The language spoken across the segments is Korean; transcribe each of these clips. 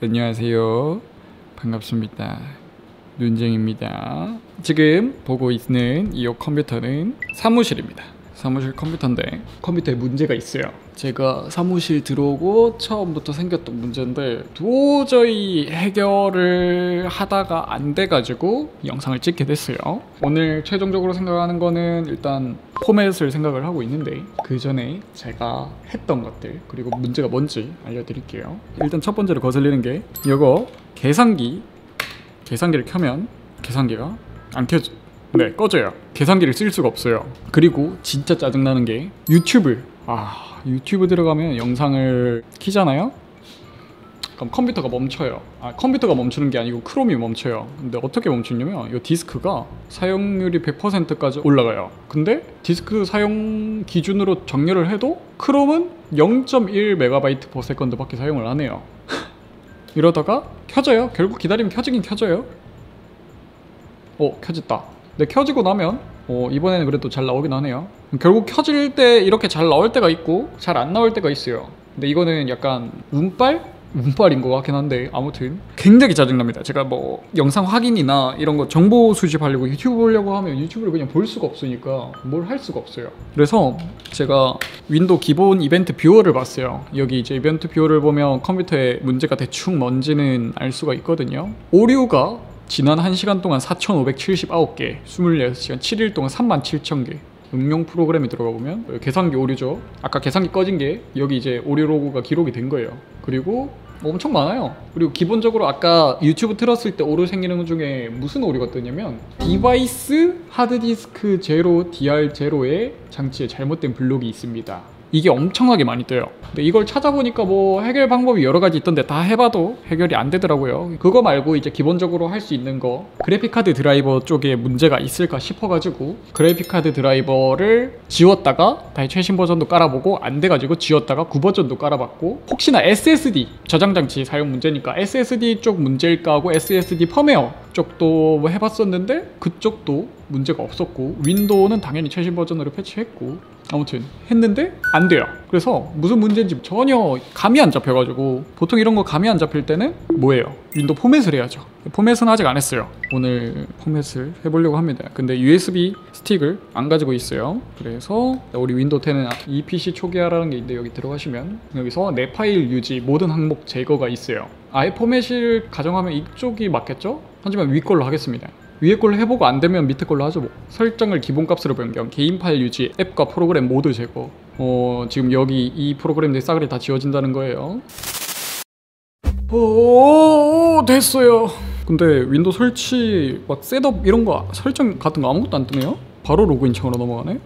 안녕하세요. 반갑습니다. 눈쟁이입니다. 지금 보고 있는 이 컴퓨터는 사무실입니다. 사무실 컴퓨터인데 컴퓨터에 문제가 있어요. 제가 사무실 들어오고 처음부터 생겼던 문제인데 도저히 해결을 하다가 안 돼가지고 영상을 찍게 됐어요. 오늘 최종적으로 생각하는 거는 일단 포맷을 생각을 하고 있는데 그 전에 제가 했던 것들 그리고 문제가 뭔지 알려드릴게요. 일단 첫 번째로 거슬리는 게 이거 계산기를 켜면 계산기가 안 켜져. 네, 꺼져요. 계산기를 쓸 수가 없어요. 그리고 진짜 짜증나는 게 유튜브 들어가면 영상을 키잖아요? 그럼 컴퓨터가 멈춰요. 컴퓨터가 멈추는 게 아니고 크롬이 멈춰요. 근데 어떻게 멈추냐면 이 디스크가 사용률이 100%까지 올라가요. 근데 디스크 사용 기준으로 정렬을 해도 크롬은 0.1MB/s밖에 사용을 안 해요. 이러다가 켜져요. 결국 기다리면 켜지긴 켜져요. 켜졌다. 근데 켜지고 나면 이번에는 그래도 잘 나오긴 하네요. 결국 켜질 때 이렇게 잘 나올 때가 있고 잘 안 나올 때가 있어요. 근데 이거는 약간 운빨인 것 같긴 한데 아무튼 굉장히 짜증납니다. 제가 뭐 영상 확인이나 이런 거 정보 수집하려고 유튜브 보려고 하면 유튜브를 그냥 볼 수가 없으니까 뭘 할 수가 없어요. 그래서 제가 윈도우 기본 이벤트 뷰어를 봤어요. 여기 이제 이벤트 뷰어를 보면 컴퓨터에 문제가 대충 뭔지는 알 수가 있거든요. 오류가 지난 1시간 동안 4,579개, 26시간 7일 동안 37,000개. 응용 프로그램에 들어가 보면 계산기 오류죠. 아까 계산기 꺼진 게 여기 이제 오류 로고가 기록이 된 거예요. 그리고 엄청 많아요. 그리고 기본적으로 아까 유튜브 틀었을 때 오류 생기는 것 중에 무슨 오류가 뜨냐면 디바이스 하드디스크 제로 DR0의 장치에 잘못된 블록이 있습니다. 이게 엄청나게 많이 떠요. 근데 이걸 찾아보니까 뭐 해결 방법이 여러 가지 있던데 다 해봐도 해결이 안 되더라고요. 그거 말고 이제 기본적으로 할 수 있는 거 그래픽카드 드라이버 쪽에 문제가 있을까 싶어가지고 그래픽카드 드라이버를 지웠다가 다시 최신 버전도 깔아보고 안 돼가지고 지웠다가 구버전도 깔아봤고 혹시나 SSD 저장장치 사용 문제니까 SSD 쪽 문제일까 하고 SSD 펌웨어 쪽도 뭐 해봤었는데 그쪽도 문제가 없었고 윈도우는 당연히 최신 버전으로 패치했고 아무튼 했는데 안 돼요. 그래서 무슨 문제인지 전혀 감이 안 잡혀가지고 보통 이런 거 감이 안 잡힐 때는 뭐예요? 윈도우 포맷을 해야죠. 포맷은 아직 안 했어요. 오늘 포맷을 해보려고 합니다. 근데 USB 스틱을 안 가지고 있어요. 그래서 우리 윈도우 10은 이 PC 초기화라는 게 있는데 여기 들어가시면 여기서 내 파일 유지 모든 항목 제거가 있어요. 아예 포맷을 가정하면 이쪽이 맞겠죠? 하지만 위 걸로 하겠습니다. 위에 걸로 해보고 안 되면 밑에 걸로 하죠 뭐. 설정을 기본값으로 변경, 개인 파일 유지, 앱과 프로그램 모두 제거. 지금 여기 이 프로그램들이 싸그리 다 지워진다는 거예요. 됐어요. 근데 윈도우 설치 막 셋업 이런 거 설정 같은 거 아무것도 안 뜨네요? 바로 로그인 창으로 넘어가네?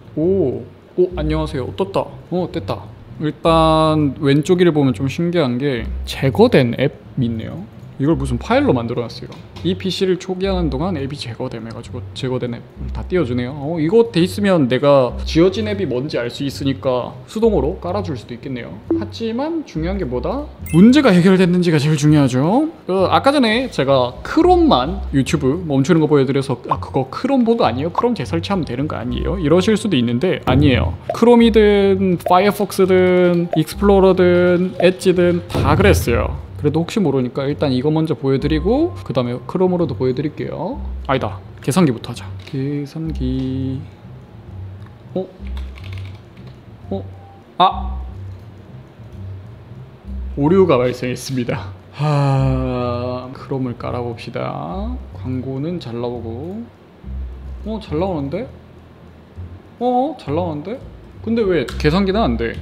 안녕하세요. 떴다. 됐다. 일단 왼쪽을 보면 좀 신기한 게 제거된 앱이 있네요. 이걸 무슨 파일로 만들어놨어요. 이 PC를 초기화하는 동안 앱이 제거됨 해가지고 제거된 앱 다 띄워주네요. 이거 돼 있으면 내가 지워진 앱이 뭔지 알 수 있으니까 수동으로 깔아줄 수도 있겠네요. 하지만 중요한 게 뭐다? 문제가 해결됐는지가 제일 중요하죠. 아까 전에 제가 크롬만 유튜브 멈추는 거 보여드려서 그거 크롬 보드 아니에요? 크롬 재설치하면 되는 거 아니에요? 이러실 수도 있는데 아니에요. 크롬이든 파이어폭스든 익스플로러든 엣지든 다 그랬어요. 그래도 혹시 모르니까 일단 이거 먼저 보여드리고 그 다음에 크롬으로도 보여드릴게요. 아니다. 계산기부터 하자. 계산기... 오류가 발생했습니다. 크롬을 깔아봅시다. 광고는 잘 나오고 잘 나오는데? 잘 나오는데? 근데 왜 계산기는 안 돼?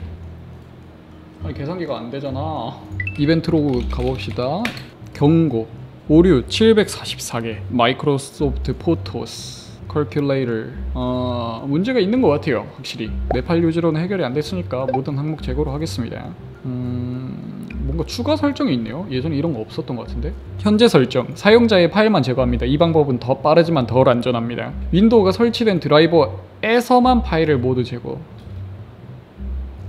아니 계산기가 안 되잖아. 이벤트 로그 가봅시다. 경고 오류 744개 마이크로소프트 포토스 컬큘레이터 문제가 있는 것 같아요. 확실히 내팔 유지로는 해결이 안 됐으니까 모든 항목 제거로 하겠습니다. 뭔가 추가 설정이 있네요. 예전에 이런 거 없었던 것 같은데. 현재 설정 사용자의 파일만 제거합니다. 이 방법은 더 빠르지만 덜 안전합니다. 윈도우가 설치된 드라이버에서만 파일을 모두 제거.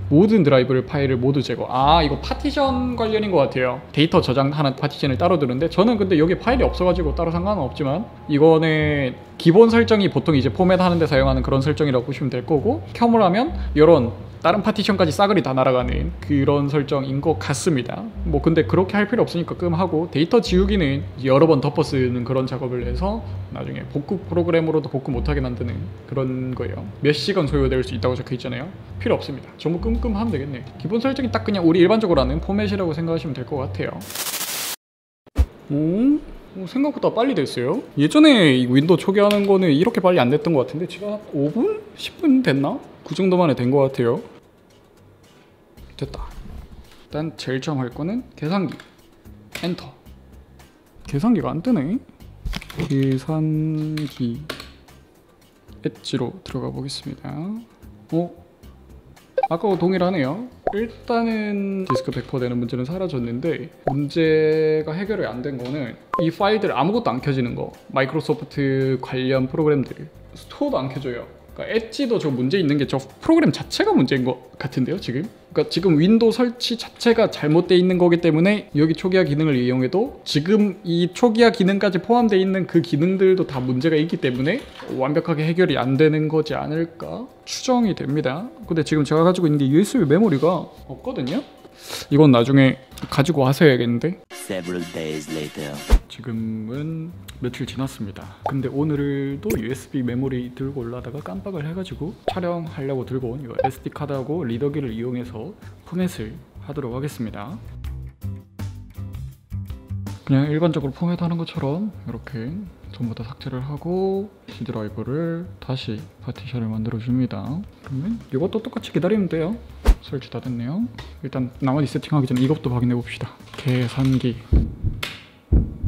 모든 드라이브를 파일을 모두 제거. 이거 파티션 관련인 것 같아요. 데이터 저장 하는 파티션을 따로 두는데 저는 근데 여기 파일이 없어가지고 따로 상관은 없지만 이거는 기본 설정이 보통 이제 포맷 하는데 사용하는 그런 설정이라고 보시면 될 거고 켬을 하면 이런 다른 파티션까지 싸그리 다 날아가는 그런 설정인 것 같습니다. 뭐 근데 그렇게 할 필요 없으니까 끔하고, 데이터 지우기는 여러 번 덮어 쓰는 그런 작업을 해서 나중에 복구 프로그램으로도 복구 못하게 만드는 그런 거예요. 몇 시간 소요될 수 있다고 적혀 있잖아요. 필요 없습니다. 전부 끔끔 하면 되겠네. 기본 설정이 딱 그냥 우리 일반적으로 하는 포맷이라고 생각하시면 될 것 같아요. 생각보다 빨리 됐어요. 예전에 이 윈도우 초기화하는 거는 이렇게 빨리 안 됐던 것 같은데 지금 5분? 10분 됐나? 그 정도 만에 된 것 같아요. 됐다. 일단 제일 처음 할 거는 계산기 엔터. 계산기가 안 뜨네. 계산기 엣지로 들어가 보겠습니다. 아까와 동일하네요. 일단은 디스크 배포되는 문제는 사라졌는데, 문제가 해결이 안 된 거는 이 파일들 아무것도 안 켜지는 거. 마이크로소프트 관련 프로그램들 스토어도 안 켜져요. 그러니까 엣지도 저 문제 있는 게 저 프로그램 자체가 문제인 것 같은데요 지금? 그러니까 지금 윈도우 설치 자체가 잘못되어 있는 거기 때문에 여기 초기화 기능을 이용해도 지금 이 초기화 기능까지 포함되어 있는 그 기능들도 다 문제가 있기 때문에 완벽하게 해결이 안 되는 거지 않을까 추정이 됩니다. 근데 지금 제가 가지고 있는 게 USB 메모리가 없거든요? 이건 나중에 가지고 와서 해야겠는데? 지금은 며칠 지났습니다. 근데 오늘도 USB 메모리 들고 올라다가 깜빡을 해가지고 촬영하려고 들고 온 이거 SD카드하고 리더기를 이용해서 포맷을 하도록 하겠습니다. 그냥 일반적으로 포맷하는 것처럼 이렇게 전부 다 삭제를 하고 C 드라이브를 다시 파티션을 만들어줍니다. 그러면 이것도 똑같이 기다리면 돼요. 설치 다 됐네요. 일단 나머지 세팅하기 전에 이것도 확인해 봅시다. 계산기.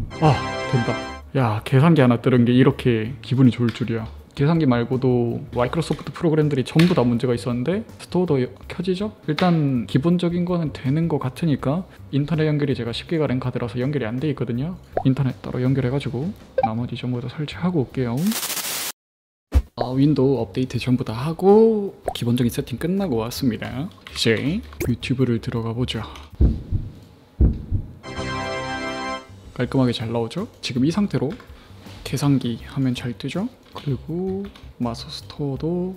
된다. 야, 계산기 하나 뜨는 게 이렇게 기분이 좋을 줄이야. 계산기 말고도 마이크로소프트 프로그램들이 전부 다 문제가 있었는데 스토어도 켜지죠? 일단 기본적인 거는 되는 거 같으니까, 인터넷 연결이 제가 10기가 랜 카드라서 연결이 안 돼 있거든요. 인터넷 따로 연결해가지고 나머지 전부 다 설치하고 올게요. 윈도우 업데이트 전부 다 하고 기본적인 세팅 끝나고 왔습니다. 이제 유튜브를 들어가 보죠. 깔끔하게 잘 나오죠? 지금 이 상태로 계산기 화면 잘 뜨죠? 그리고 마소 스토어도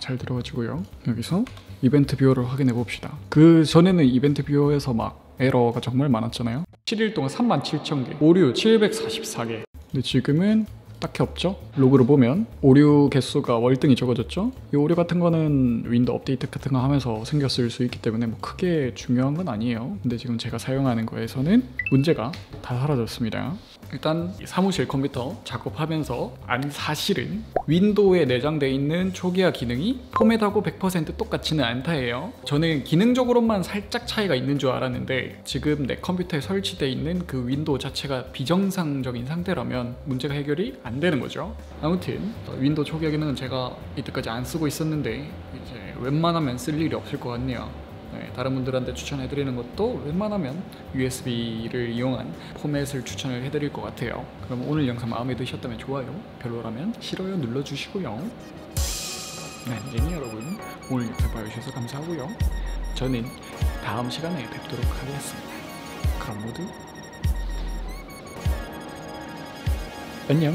잘 들어가지고요. 여기서 이벤트 뷰어를 확인해 봅시다. 그 전에는 이벤트 뷰어에서 막 에러가 정말 많았잖아요. 7일 동안 37,000개, 오류 744개. 근데 지금은 딱히 없죠? 로그를 보면 오류 개수가 월등히 적어졌죠? 이 오류 같은 거는 윈도우 업데이트 같은 거 하면서 생겼을 수 있기 때문에 뭐 크게 중요한 건 아니에요. 근데 지금 제가 사용하는 거에서는 문제가 다 사라졌습니다. 일단 사무실 컴퓨터 작업하면서 사실은 윈도우에 내장되어 있는 초기화 기능이 포맷하고 100% 똑같지는 않다예요. 저는 기능적으로만 살짝 차이가 있는 줄 알았는데 지금 내 컴퓨터에 설치되어 있는 그 윈도우 자체가 비정상적인 상태라면 문제가 해결이 안 되는 거죠. 아무튼 윈도우 초기화 기능은 제가 이때까지 안 쓰고 있었는데 이제 웬만하면 쓸 일이 없을 것 같네요. 다른 분들한테 추천해드리는 것도 웬만하면 USB를 이용한 포맷을 추천을 해드릴 것 같아요. 그럼 오늘 영상 마음에 드셨다면 좋아요, 별로라면 싫어요 눌러주시고요. 눈쟁이 여러분, 오늘 영상 봐주셔서 감사하고요. 저는 다음 시간에 뵙도록 하겠습니다. 그럼 모두 안녕.